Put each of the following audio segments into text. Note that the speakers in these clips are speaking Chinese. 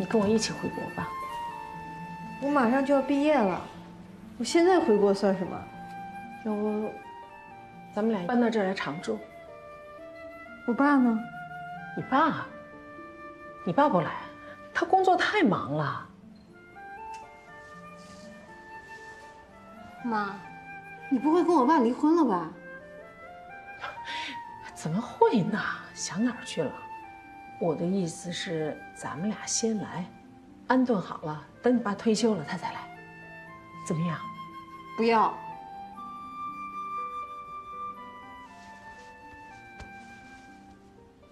你跟我一起回国吧。我马上就要毕业了，我现在回国算什么？要不，咱们俩搬到这儿来常住。我爸呢？你爸？你爸不来，他工作太忙了。妈，你不会跟我爸离婚了吧？ 怎么会呢？想哪儿去了？我的意思是，咱们俩先来，安顿好了，等你爸退休了，他再来，怎么样？不要。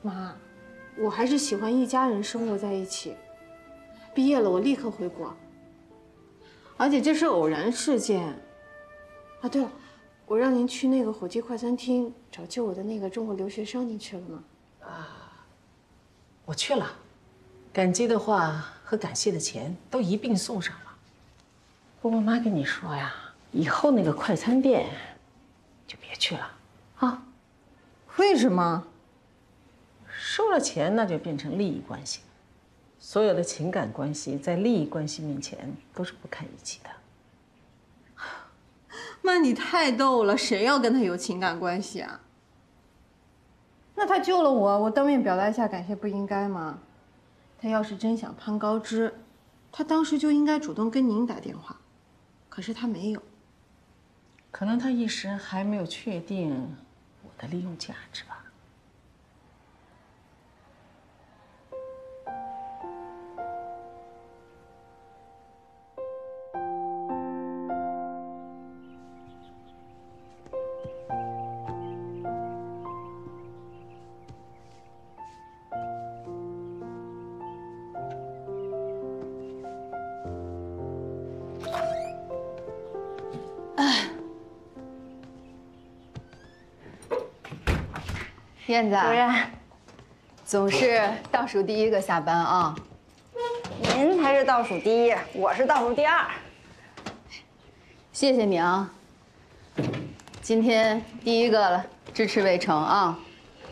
妈，我还是喜欢一家人生活在一起。毕业了，我立刻回国。而且这是偶然事件。啊，对了。 我让您去那个火鸡快餐厅找救我的那个中国留学生，您去了吗？啊，我去了，感激的话和感谢的钱都一并送上了。不过妈跟你说呀，以后那个快餐店就别去了啊。为什么？收了钱那就变成利益关系，所有的情感关系在利益关系面前都是不堪一击的。 妈，你太逗了！谁要跟他有情感关系啊？那他救了我，我当面表达一下感谢不应该吗？他要是真想攀高枝，他当时就应该主动跟您打电话，可是他没有。可能他一时还没有确定我的利用价值吧。 燕子，主任，总是倒数第一个下班啊。您才是倒数第一，我是倒数第二。谢谢你啊，今天第一个了，支持魏成啊。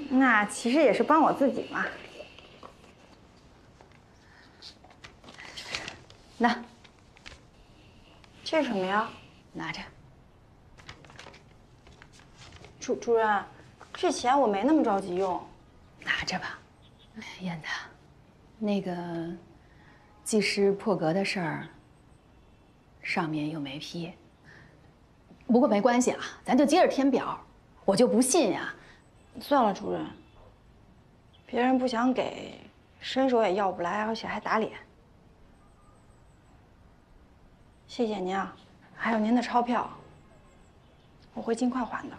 那其实也是帮我自己嘛。那，这是什么呀？拿着。主任。 这钱我没那么着急用，拿着吧。燕子，那个技师破格的事儿，上面又没批。不过没关系啊，咱就接着填表。我就不信呀、啊。算了，主任，别人不想给，伸手也要不来，而且还打脸。谢谢您啊，还有您的钞票，我会尽快还的。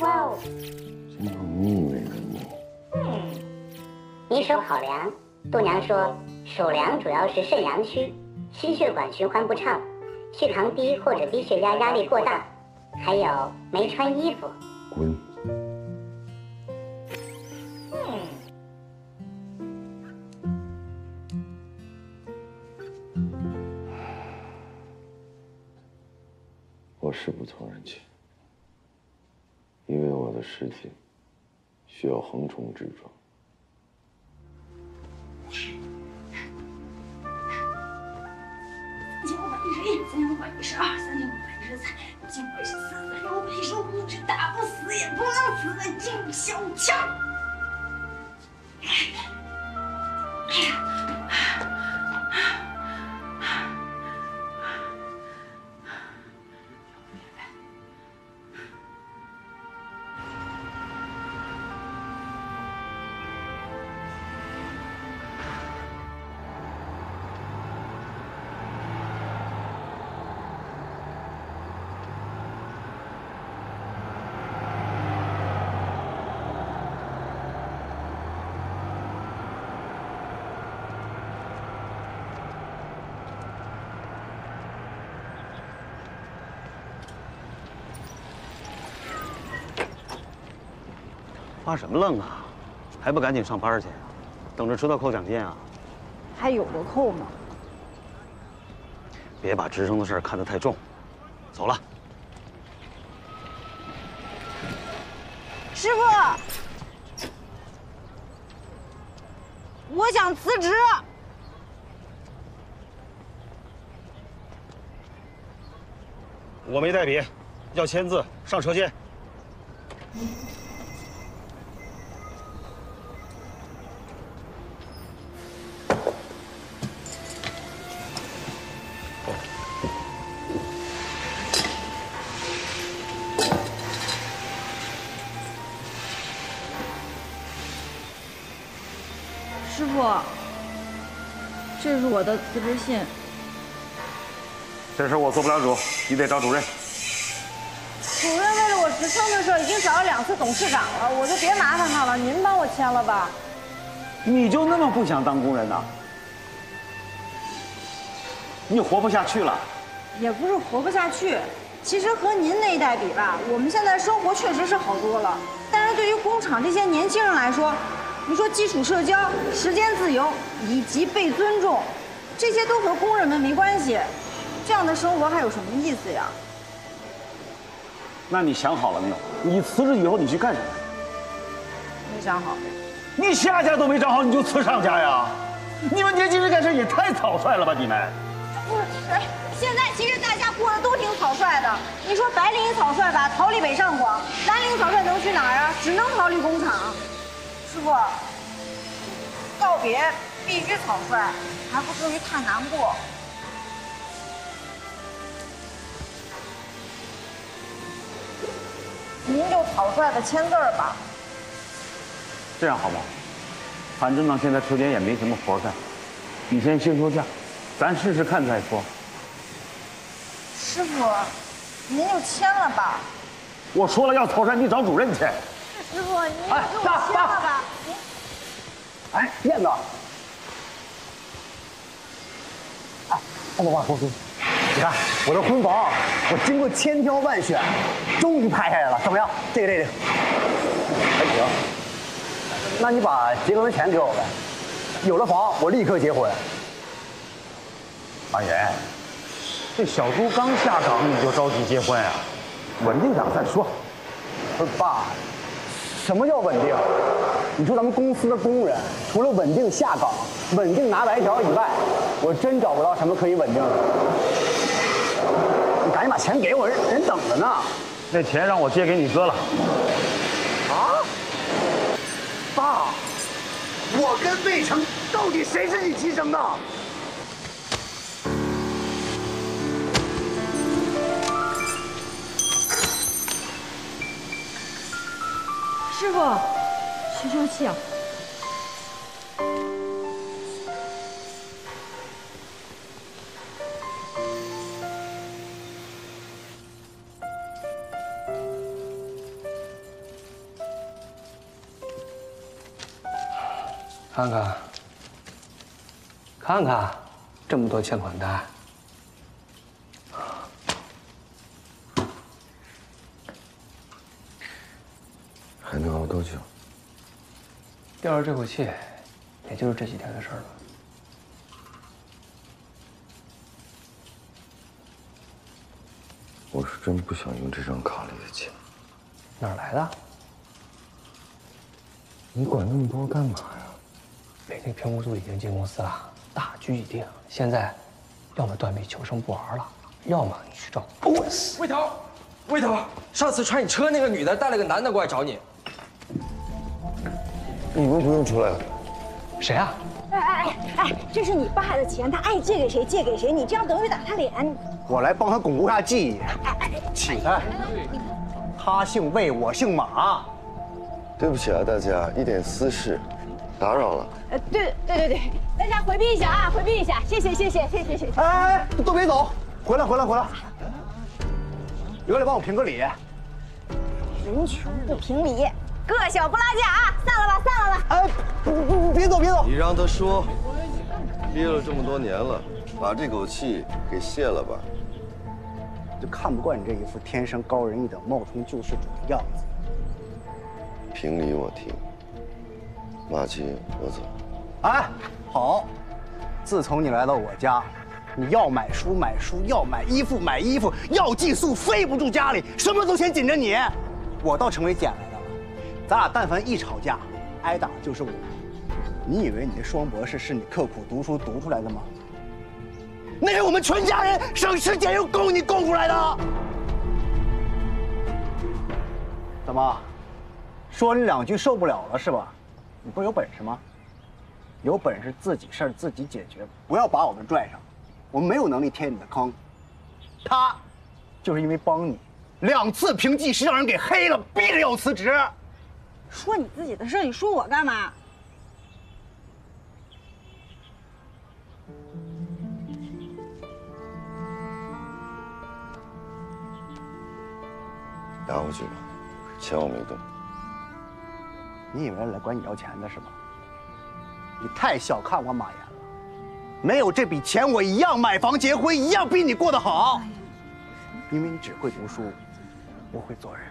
哇哦！真有腻味了你。医手好凉，度娘说手凉主要是肾阳虚，心血管循环不畅，血糖低或者低血压压力过大，还有没穿衣服。滚。我是不同人情。 因为我的事情需要横冲直撞。101、3512、3513、3514、3515，这打不死也不能死的郑小强。哎呀！ 发什么愣啊？还不赶紧上班去、啊，等着吃到扣奖金啊！还有得扣吗？别把直升的事看得太重。走了。师傅，我想辞职。我没带笔，要签字，上车签。 我的辞职信。这事我做不了主，你得找主任。主任为了我职称的事已经找了2次董事长了，我就别麻烦他了，您帮我签了吧。你就那么不想当工人呢？你活不下去了？也不是活不下去，其实和您那一代比吧，我们现在生活确实是好多了。但是对于工厂这些年轻人来说，你说基础社交、时间自由以及被尊重。 这些都和工人们没关系，这样的生活还有什么意思呀？那你想好了没有？你辞职以后你去干什么？没想好。你下家都没找好，你就辞上家呀？你们年轻人干事也太草率了吧！你们。不是，哎，现在其实大家过得都挺草率的。你说白领草率吧，逃离北上广；蓝领草率能去哪儿啊？只能逃离工厂。师傅，告别必须草率。 还不至于太难过。您就草率的签字儿吧。这样好吗？反正呢，现在车间也没什么活干，你先休休假，咱试试看再说。师傅，您就签了吧。我说了要草率，你找主任去。师傅，您给我签了吧。哎，燕子。 我把话说出，你看我的婚房，我经过千挑万选，终于拍下来了，怎么样？这个还行。那你把结婚的钱给我呗，有了房我立刻结婚。马云，这小猪刚下岗你就着急结婚啊？稳定点再说。不是爸，什么叫稳定？你说咱们公司的工人，除了稳定下岗、稳定拿白条以外， 我真找不到什么可以稳定的，你赶紧把钱给我，人等着呢。那钱让我借给你哥了。啊，爸，我跟魏成到底谁是你亲生的？ 师傅，休休息啊。 看看，看看，这么多欠款单。还能熬多久？吊着这口气，也就是这几天的事儿了。我是真不想用这张卡里的钱。哪儿来的？你管那么多干嘛呀？ 那个评估组已经进公司了，大局已定。现在要么断臂求生不玩了，要么你去找波斯。魏桃，魏桃，上次踹你车那个女的带了个男的过来找你，你们不用出来了。谁啊？哎，这是你爸的钱，他爱借给谁借给谁，你这样等于打他脸。我来帮他巩固下记忆。起开！他姓魏，我姓马。对不起啊，大家一点私事，打扰了。对，大家回避一下啊，回避一下，谢谢。哎，都别走，回来。有个人帮我评个理。人穷不评理，个小不拉架啊！散了吧。哎，别走。你让他说，憋了这么多年了，把这口气给泄了吧。就看不惯你这一副天生高人一等、冒充救世主的样子。评理我听，马七我走。哎，好，自从你来到我家，你要买书，要买衣服，要寄宿，飞不住家里，什么都嫌紧着你。我倒成为捡来的了，咱俩但凡一吵架，挨打就是我。你以为你这双博士是你刻苦读书读出来的吗？那是我们全家人省吃俭用供你供出来的。怎么，说你两句受不了了是吧？你不是有本事吗？有本事自己事儿自己解决，不要把我们拽上，我们没有能力填你的坑。他就是因为帮你2次评技师让人给黑了，逼着要辞职。说你自己的事，你说我干嘛？拿回去吧，钱我没动。你以为来管你要钱的是吧？你太小看我马岩了，没有这笔钱我一样买房结婚，一样比你过得好。因为你只会读书，我会做人。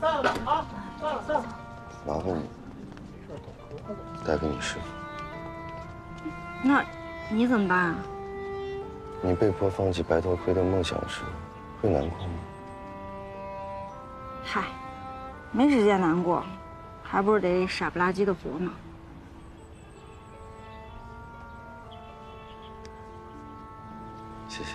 散了吧，啊，散了。麻烦你，带给你师傅。那，你怎么办啊？你被迫放弃白头盔的梦想时，会难过吗？嗨，没时间难过，还不是得傻不拉几的活呢。谢谢。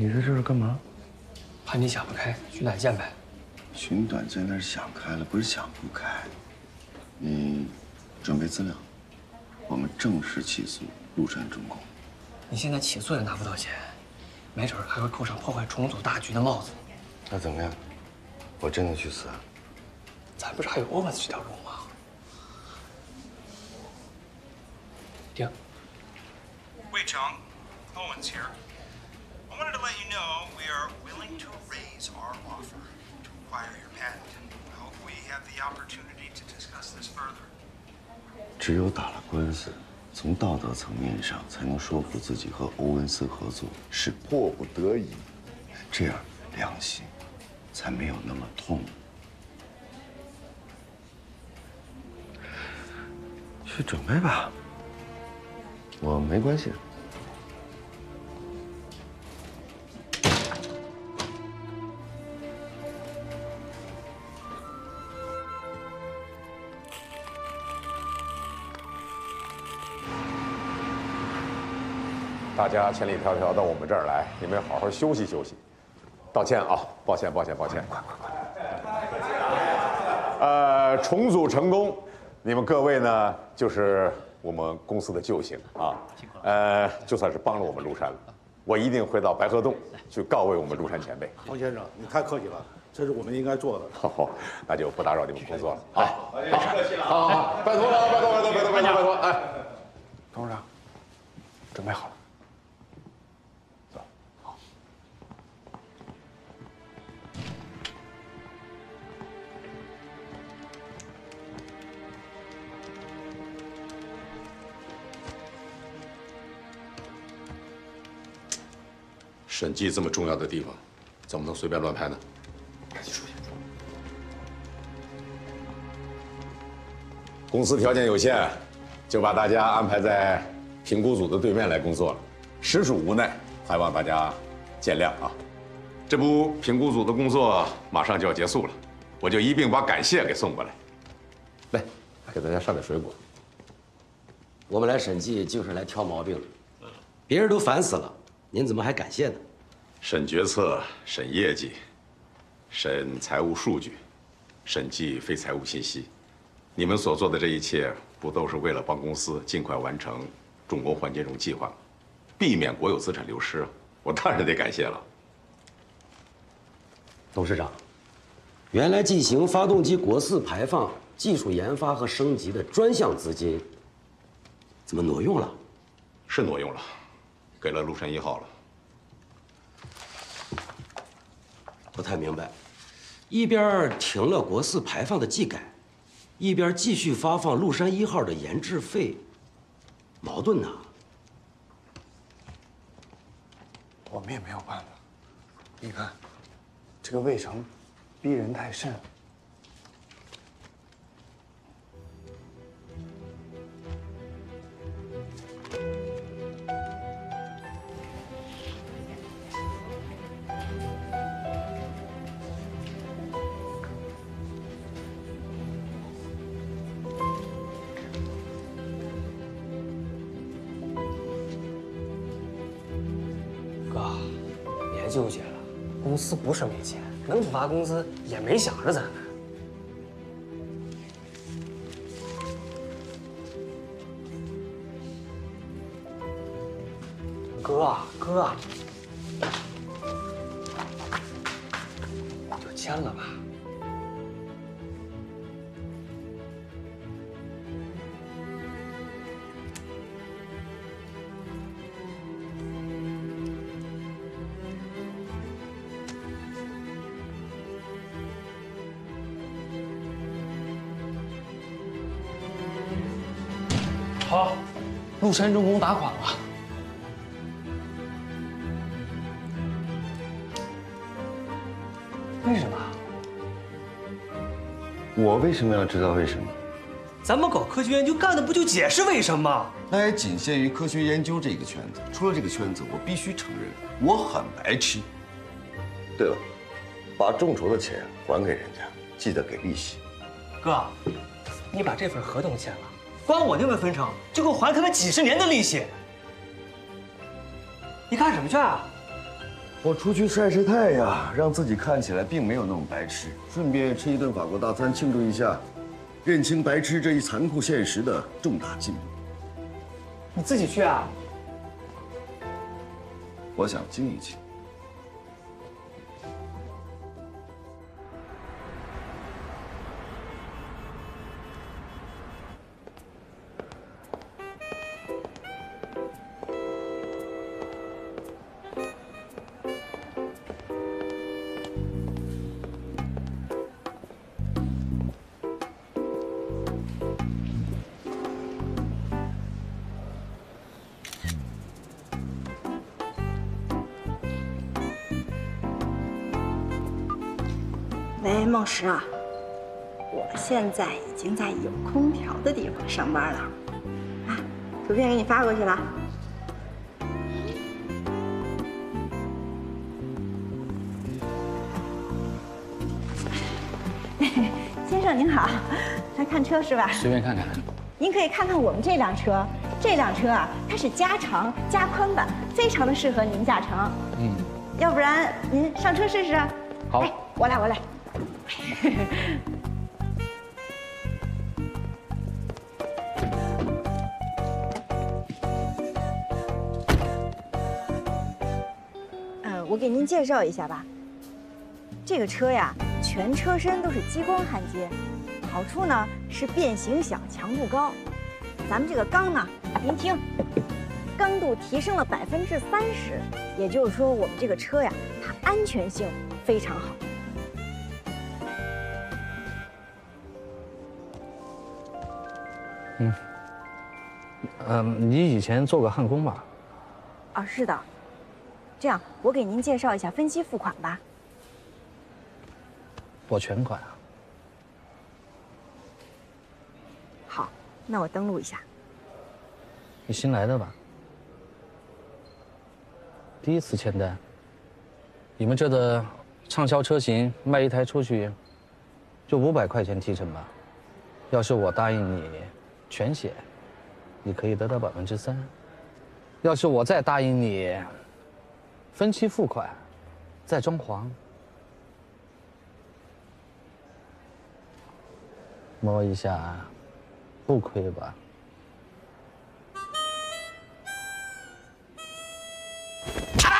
你说这是干嘛？怕你想不开，寻短见呗。寻短见那是想开了，不是想不开。你准备资料，我们正式起诉陆山重工。你现在起诉也拿不到钱，没准还会扣上破坏重组大局的帽子。那怎么样？我真的去死啊？咱不是还有欧文这条路吗？停。魏成 ，Owens here。I wanted to let you know we are willing to raise our offer to acquire your patent. I hope we have the opportunity to discuss this further. 只有打了官司，从道德层面上才能说服自己和欧文斯合作是迫不得已，这样良心才没有那么痛。去准备吧，我没关系。大家千里迢迢到我们这儿来，你们好好休息休息。道歉啊，抱歉。重组成功，你们各位呢，就是我们公司的救星啊，就算是帮了我们庐山了，我一定会到白河洞去告慰我们庐山前辈。黄先生，你太客气了，这是我们应该做的。好，那就不打扰你们工作了。好，太客气了。好好好，拜托了，拜托，拜托，拜托，拜托，拜托。哎，董事长，准备好了。 审计这么重要的地方，怎么能随便乱拍呢？赶紧出去！公司条件有限，就把大家安排在评估组的对面来工作了，实属无奈，还望大家见谅啊！这不，评估组的工作马上就要结束了，我就一并把感谢给送过来。来，给大家上点水果。我们来审计就是来挑毛病的，别人都烦死了，您怎么还感谢呢？ 审决策、审业绩、审财务数据、审计非财务信息，你们所做的这一切，不都是为了帮公司尽快完成重工换金融计划，避免国有资产流失？我当然得感谢了。董事长，原来进行发动机国四排放技术研发和升级的专项资金，怎么挪用了？是挪用了，给了庐山一号了。 不太明白，一边停了国四排放的技改，一边继续发放麓山一号的研制费，矛盾哪？我们也没有办法。你看，这个魏成，逼人太甚。纠结了，公司不是没钱，能不发工资也没想着咱们。哥，就签了吧。好，麓山重工打款了。为什么？我为什么要知道为什么？咱们搞科学研究干的不就解释为什么？那也仅限于科学研究这个圈子，出了这个圈子，我必须承认我很白痴。对了，把众筹的钱还给人家，记得给利息。哥，你把这份合同签了。 光我那份分成就够还他们几十年的利息。你干什么去啊？我出去晒晒太阳，让自己看起来并没有那么白痴，顺便吃一顿法国大餐庆祝一下，认清白痴这一残酷现实的重大进步。你自己去啊？我想静一静。 喂，梦石啊，我现在已经在有空调的地方上班了，啊，图片给你发过去了。先生您好，来看车是吧？随便看看。您可以看看我们这辆车，这辆车啊，它是加长加宽版，非常的适合您驾乘。嗯，要不然您上车试试。好，哎，我来。我给您介绍一下吧。这个车呀，全车身都是激光焊接，好处呢是变形小，强度高。咱们这个钢呢，您听，刚度提升了30%，也就是说我们这个车呀，它安全性非常好。 嗯，你以前做过焊工吧？啊，是的。这样，我给您介绍一下分期付款吧。我全款啊。好，那我登录一下。你新来的吧？第一次签单。你们这的畅销车型卖一台出去，就500块钱提成吧。要是我答应你。 全写，你可以得到3%。要是我再答应你，分期付款，再装潢，摸一下，不亏吧？啊！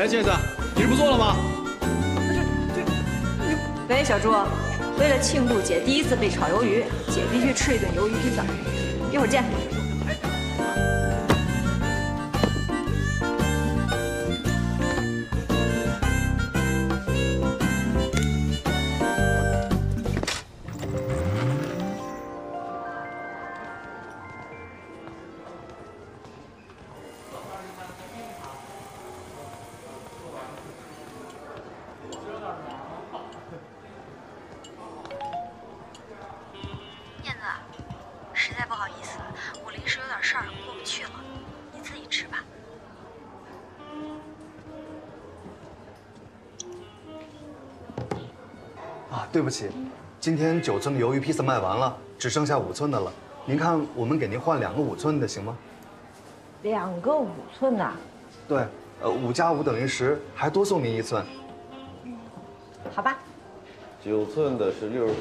哎，先生，你是不做了吗？这，喂，小朱，为了庆祝姐第一次被炒鱿鱼，姐必须吃一顿鱿鱼披萨。一会儿见。对不起，今天9寸鱿鱼披萨卖完了，只剩下5寸的了。您看，我们给您换2个5寸的，行吗？2个5寸的？对，5+5等于10，还多送您1寸。好吧。9寸的是63.585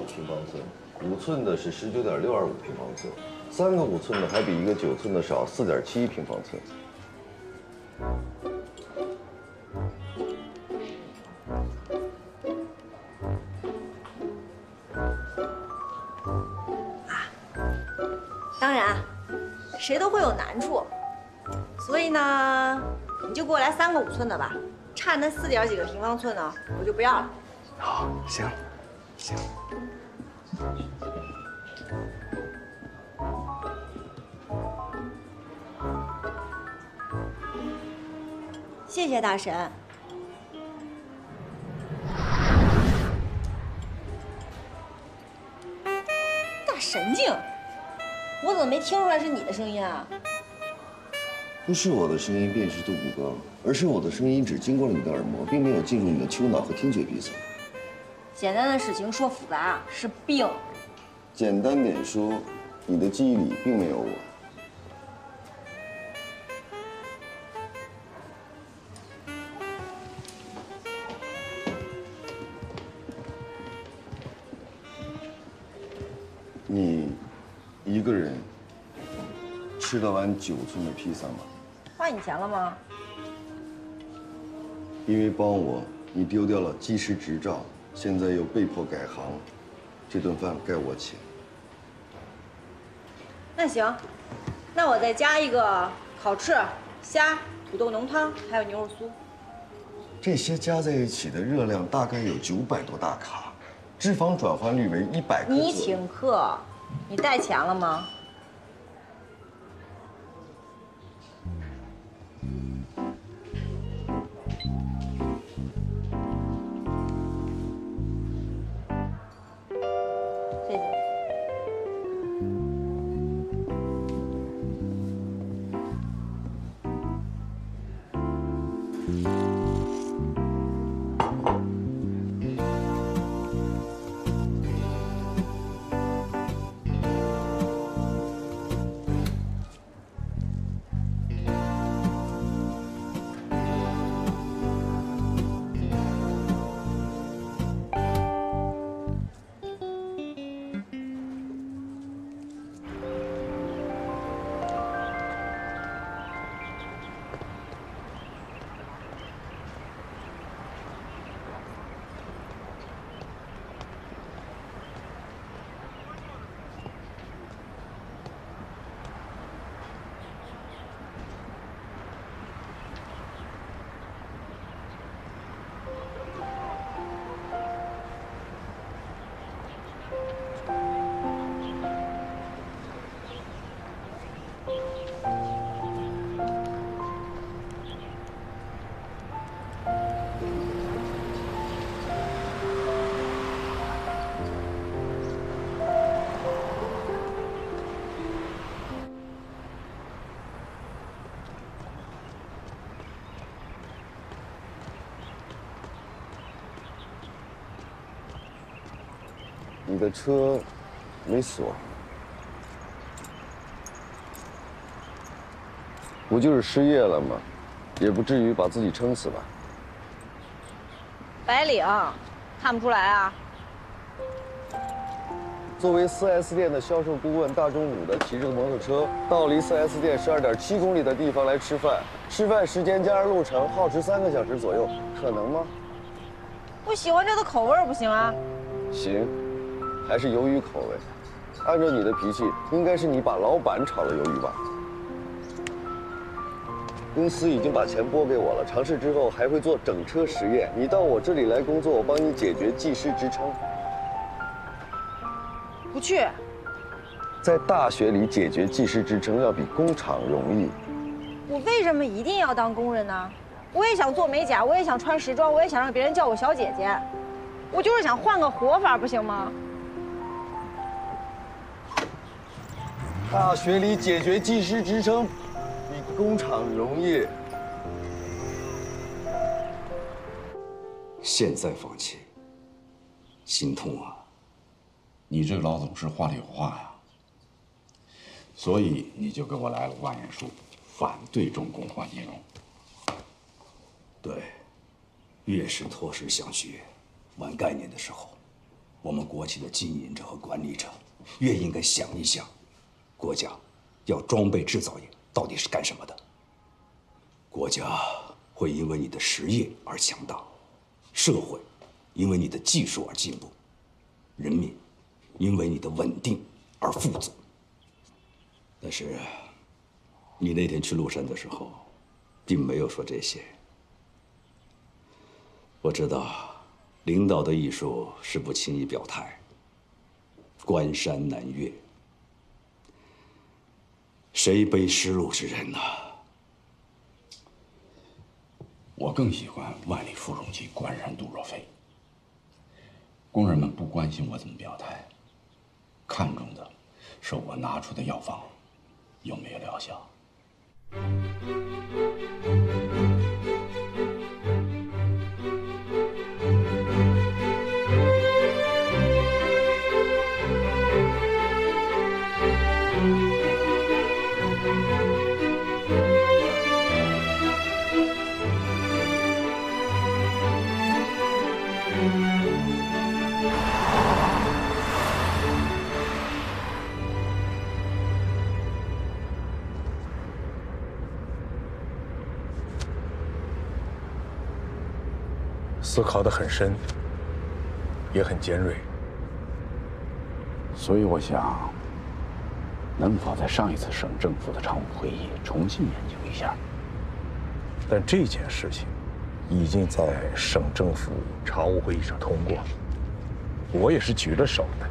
平方寸，5寸的是19.625平方寸，3个5寸的还比1个9寸的少4.71平方寸。 谁都会有难处，所以呢，你就给我来3个5寸的吧，差那4点几个平方寸呢，我就不要了。好，行，行。谢谢大神。大神经。 我怎么没听出来是你的声音啊？不是我的声音便是杜谷刚，而是我的声音只经过了你的耳膜，并没有进入你的丘脑和听觉鼻塞。简单的事情说复杂啊，是病。简单点说，你的记忆里并没有我。你。 一个人吃得完9寸的披萨吗？花你钱了吗？因为帮我，你丢掉了技师执照，现在又被迫改行，这顿饭该我请。那行，那我再加一个烤翅、虾、土豆浓汤，还有牛肉酥。这些加在一起的热量大概有900多大卡，脂肪转换率为100克。你请客。 你带钱了吗？谢谢。你的车没锁，不就是失业了吗？也不至于把自己撑死吧？白领，看不出来啊。作为 4S 店的销售顾问，大中午的骑着摩托车到离 4S 店12.7公里的地方来吃饭，吃饭时间加上路程耗时3个小时左右，可能吗？不喜欢这个口味不行啊。行，还是鱿鱼口味。按照你的脾气，应该是你把老板炒了鱿鱼吧？公司已经把钱拨给我了，尝试之后还会做整车实验。你到我这里来工作，我帮你解决技师职称。 不去，在大学里解决技师职称要比工厂容易。我为什么一定要当工人呢？我也想做美甲，我也想穿时装，我也想让别人叫我小姐姐，我就是想换个活法，不行吗？大学里解决技师职称比工厂容易。现在放弃，心痛啊！ 你这个老总是话里有话呀，所以你就给我来了万言书，反对中共换金融。对，越是脱实向虚、玩概念的时候，我们国企的经营者和管理者越应该想一想，国家要装备制造业到底是干什么的。国家会因为你的实业而强大，社会因为你的技术而进步，人民 因为你的稳定而富足，但是你那天去麓山的时候，并没有说这些。我知道，领导的艺术是不轻易表态，关山难越。谁悲失路之人呢？我更喜欢“万里赴戎机，关山度若飞”。工人们不关心我怎么表态。 看中的是我拿出的药方有没有疗效。思考得很深，也很尖锐，所以我想，能否在上一次省政府的常务会议重新研究一下？但这件事情已经在省政府常务会议上通过，我也是举着手的。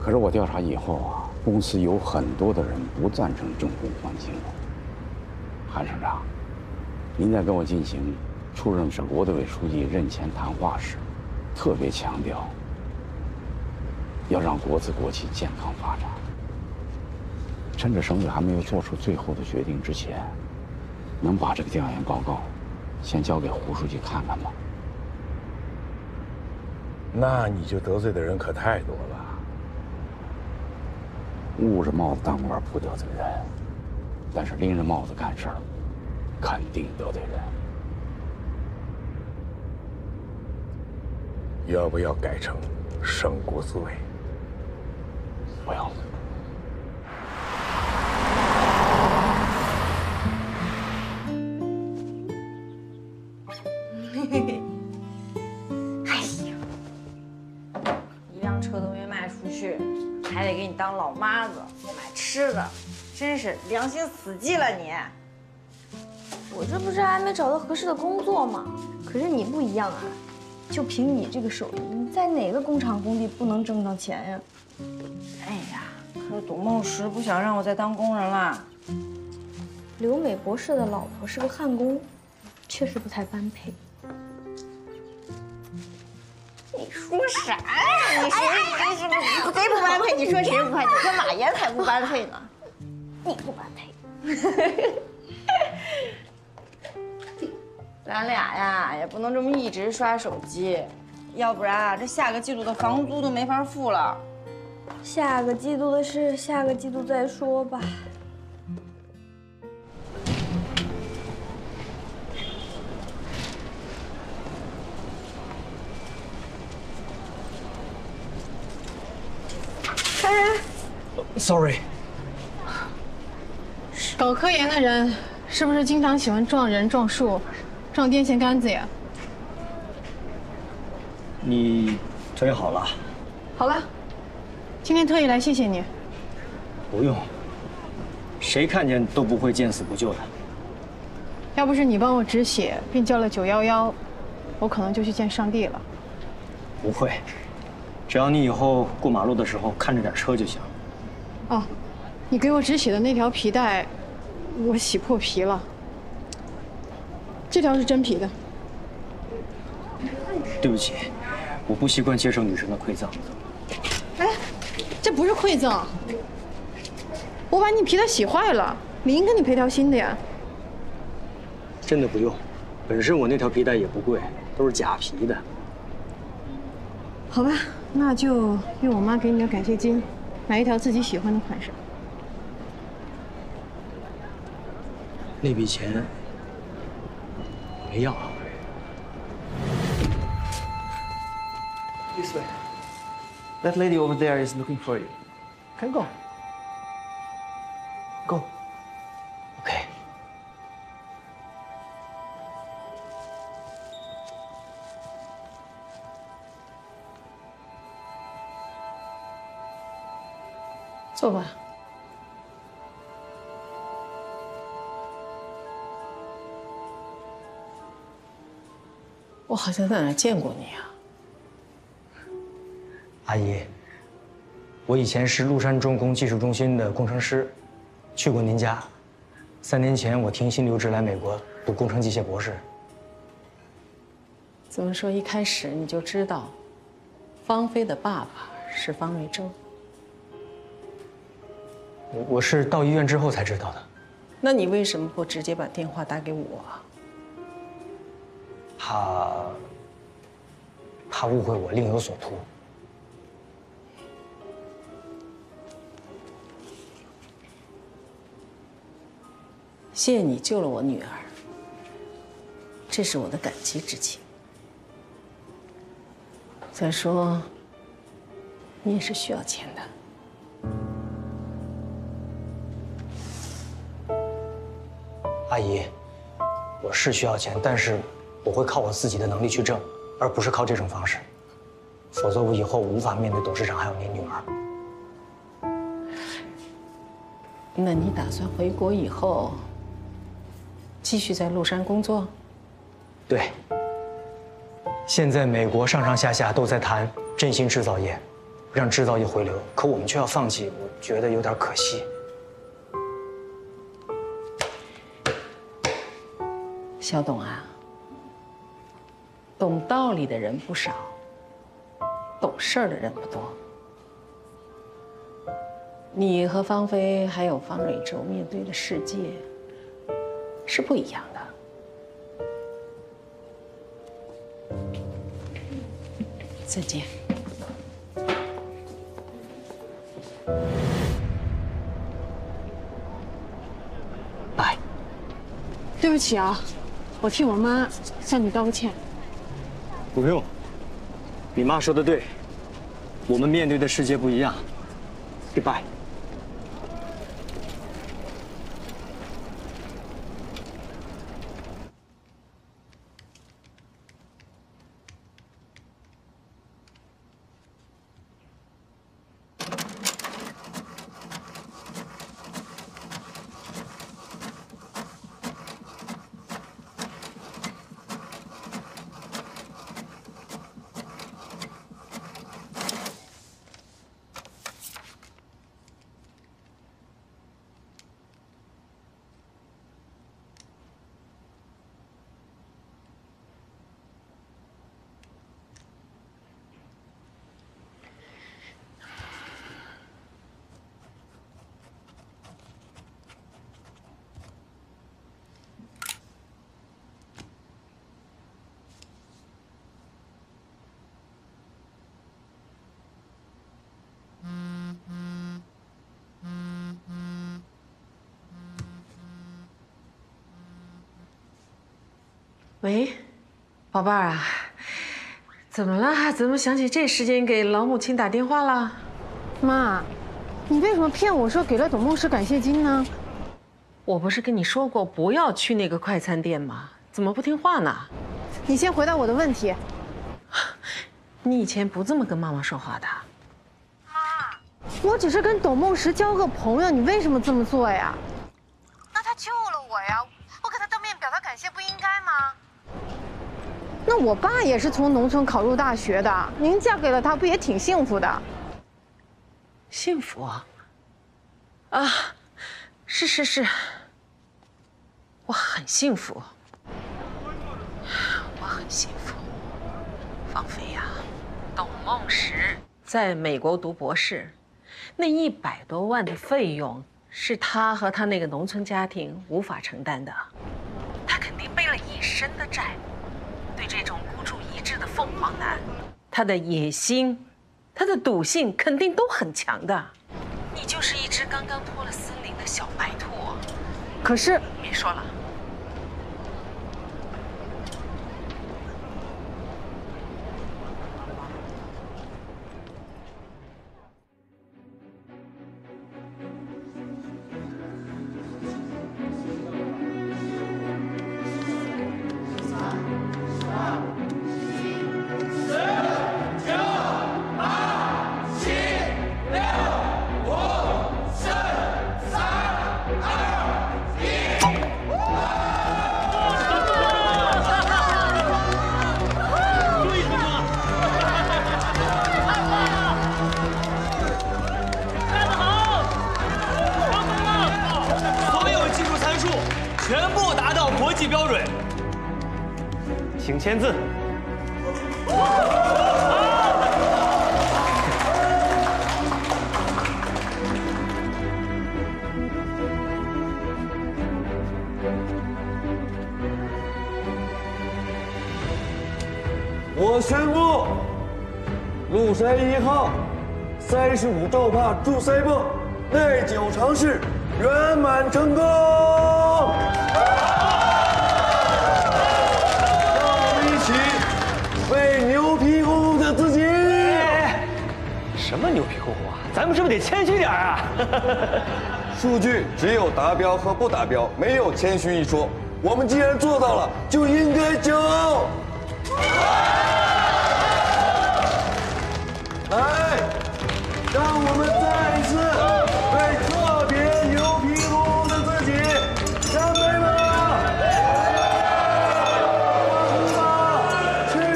可是我调查以后啊，公司有很多的人不赞成中共换金融。韩省长，您在跟我进行 出任省国代委书记任前谈话时，特别强调要让国资国企健康发展。趁着省委还没有做出最后的决定之前，能把这个调研报告先交给胡书记看看吗？那你就得罪的人可太多了。捂着帽子当官不得罪人，但是拎着帽子干事儿，肯定得罪人。 要不要改成省国资委？不要。嘿嘿，哎呀，一辆车都没卖出去，还得给你当老妈子，给买吃的，真是良心死寂了你！我这不是还没找到合适的工作吗？可是你不一样啊。 就凭你这个手艺，你在哪个工厂工地不能挣到钱呀？哎呀，可是董梦石不想让我再当工人了。刘美博士的老婆是个焊工，确实不太般配。你说啥呀？你谁是不谁不般配？你说谁不般配？你跟马爷才不般配呢。你不般配。咱俩呀，也不能这么一直刷手机，要不然啊，这下个季度的房租都没法付了。下个季度的事，下个季度再说吧。哎 ，sorry。搞科研的人是不是经常喜欢撞人、撞树、撞电线杆子呀？ 你腿好了？好了，今天特意来谢谢你。不用，谁看见都不会见死不救的。要不是你帮我止血并叫了911，我可能就去见上帝了。不会，只要你以后过马路的时候看着点车就行。哦，你给我止血的那条皮带，我洗破皮了。这条是真皮的。对不起。 我不习惯接受女神的馈赠。哎，这不是馈赠，我把你皮带洗坏了，理应给你赔条新的呀。真的不用，本身我那条皮带也不贵，都是假皮的。好吧，那就用我妈给你的感谢金，买一条自己喜欢的款式。那笔钱没要啊。 This way. That lady over there is looking for you. Can go. Go. Okay. Sit down. 我好像在哪见过你啊。 阿姨，我以前是麓山重工技术中心的工程师，去过您家。3年前我停薪留职来美国读工程机械博士。怎么说一开始你就知道，芳菲的爸爸是方瑞洲？我是到医院之后才知道的。那你为什么不直接把电话打给我？怕误会我另有所图。 谢谢你救了我女儿，这是我的感激之情。再说，你也是需要钱的。阿姨，我是需要钱，但是我会靠我自己的能力去挣，而不是靠这种方式，否则我以后无法面对董事长还有您女儿。那你打算回国以后？ 继续在麓山工作。对，现在美国上上下下都在谈振兴制造业，让制造业回流，可我们却要放弃，我觉得有点可惜。小董啊，懂道理的人不少，懂事儿的人不多。你和芳菲还有方蕊洲面对的世界。 是不一样的。再见。拜。对不起啊，我替我妈向你道个歉。不用，你妈说的对，我们面对的世界不一样。Goodbye。喂，宝贝儿啊，怎么了？怎么想起这时间给老母亲打电话了？妈，你为什么骗我说给了董牧师感谢金呢？我不是跟你说过不要去那个快餐店吗？怎么不听话呢？你先回答我的问题。你以前不这么跟妈妈说话的。 我只是跟董梦石交个朋友，你为什么这么做呀？那他救了我呀，我给他当面表达感谢不应该吗？那我爸也是从农村考入大学的，您嫁给了他不也挺幸福的？幸福啊？啊，是是是，我很幸福，我很幸福。芳菲呀，董梦石在美国读博士。 那100多万的费用是他和他那个农村家庭无法承担的，他肯定背了一身的债。对这种孤注一掷的凤凰男，他的野心、他的赌性肯定都很强的。你就是一只刚刚脱了森林的小白兔。可是别说了，请签字。我宣布，麓山1号35兆帕助塞泵内九尝试圆满成功。 什么牛皮糊糊啊！咱们是不是得谦虚点啊？数据只有达标和不达标，没有谦虚一说。我们既然做到了，就应该骄傲。来，让我们再一次为特别牛皮糊糊的自己干杯吧！吧，去吧！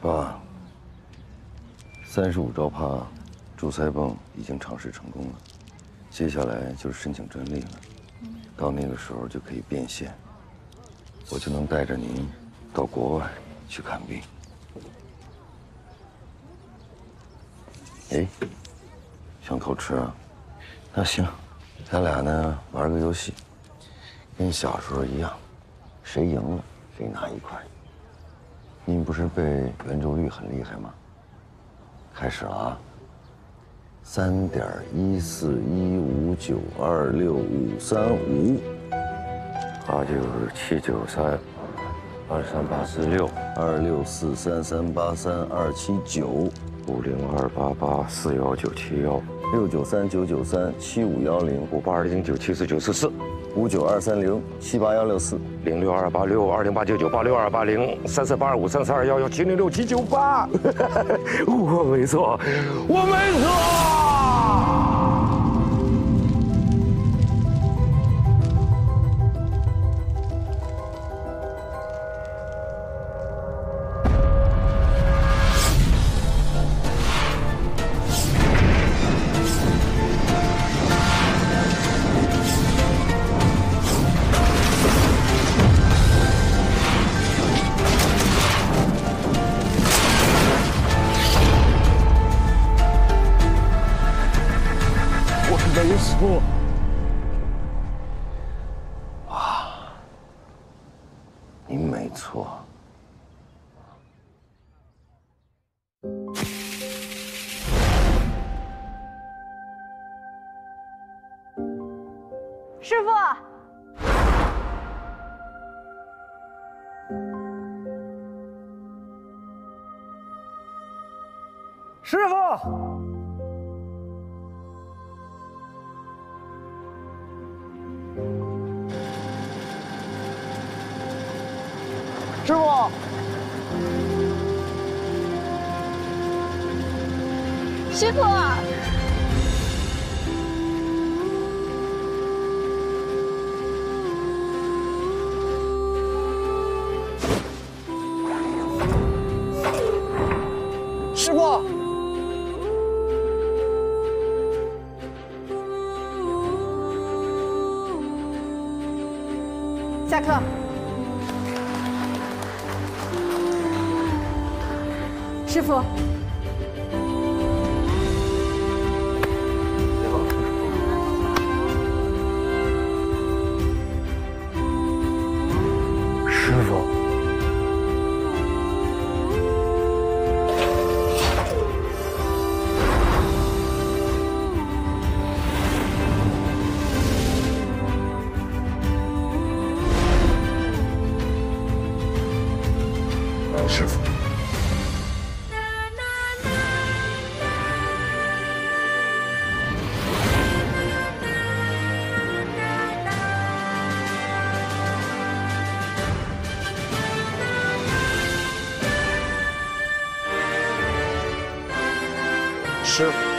爸，35兆帕助塞泵已经尝试成功了，接下来就是申请专利了。到那个时候就可以变现，我就能带着您到国外去看病。哎，想偷吃啊？那行，咱俩呢玩个游戏，跟小时候一样，谁赢了谁拿1块。 您不是背圆周率很厉害吗？开始了啊！3.14159265535，89273832792050228841971，6939937510582097494，5923078628620880868028034853421170678，我没错，我没错。 没错。师傅，师傅。 师傅，师傅，师傅，下课。 师傅，师傅，师傅。 师傅。